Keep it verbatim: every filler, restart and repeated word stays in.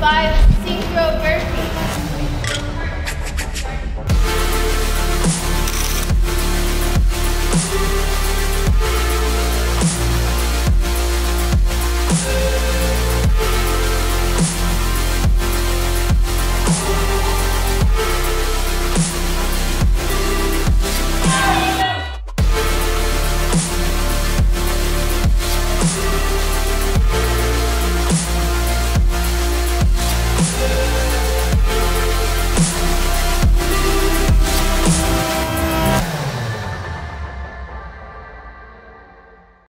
Five synchro burpees.